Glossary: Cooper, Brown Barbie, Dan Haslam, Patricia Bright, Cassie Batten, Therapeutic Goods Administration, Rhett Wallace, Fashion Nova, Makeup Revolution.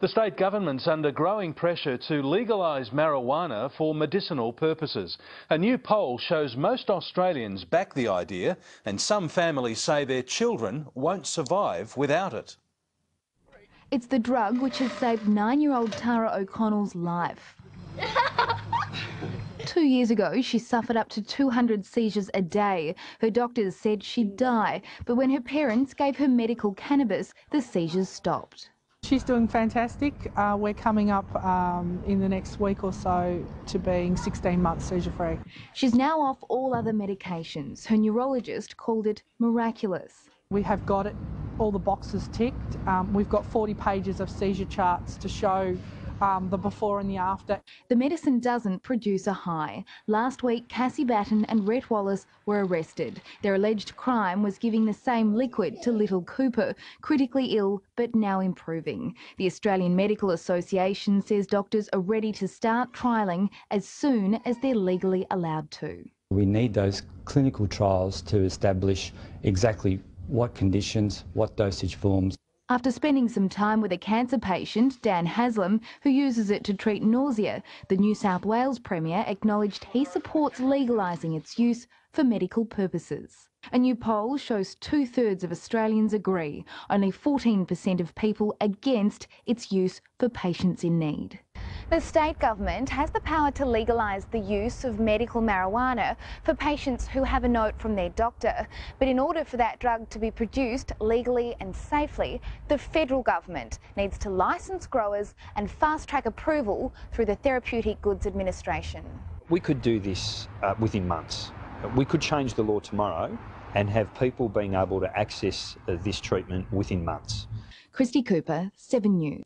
The state government's under growing pressure to legalise marijuana for medicinal purposes. A new poll shows most Australians back the idea, and some families say their children won't survive without it. It's the drug which has saved 9-year-old Tara O'Connell's life. 2 years ago, she suffered up to 200 seizures a day. Her doctors said she'd die, but when her parents gave her medical cannabis, the seizures stopped. She's doing fantastic. We're coming up in the next week or so to being 16 months seizure-free. She's now off all other medications. Her neurologist called it miraculous. We have got it, all the boxes ticked. We've got 40 pages of seizure charts to show the before and the after. The medicine doesn't produce a high. Last week, Cassie Batten and Rhett Wallace were arrested. Their alleged crime was giving the same liquid to little Cooper, critically ill but now improving. The Australian Medical Association says doctors are ready to start trialling as soon as they're legally allowed to. We need those clinical trials to establish exactly what conditions, what dosage forms. After spending some time with a cancer patient, Dan Haslam, who uses it to treat nausea, the New South Wales Premier acknowledged he supports legalising its use for medical purposes. A new poll shows 2/3 of Australians agree, only 14% of people against its use for patients in need. The state government has the power to legalise the use of medical marijuana for patients who have a note from their doctor. But in order for that drug to be produced legally and safely, the federal government needs to licence growers and fast-track approval through the Therapeutic Goods Administration. We could do this within months. We could change the law tomorrow and have people being able to access this treatment within months. Christy Cooper, 7 News.